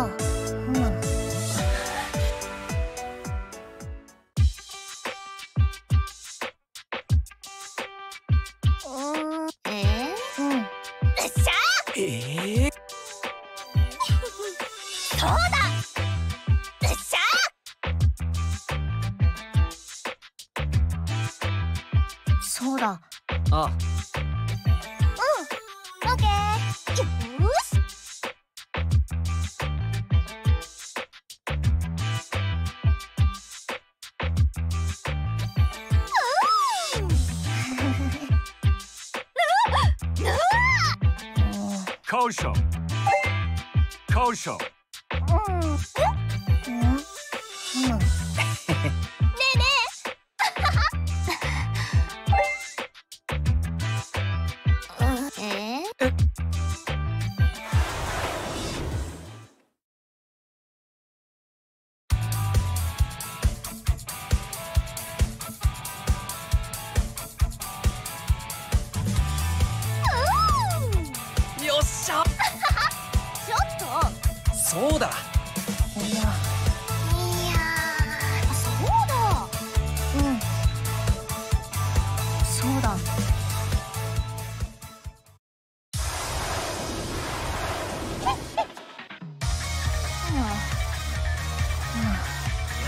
さ、そんなの。うん。よっしゃー。そうだ。よっしゃー。そうだ。あ。うん。オッケー。交渉。ねえねえ。よっしゃ。ちょっと。そうだ。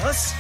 よし。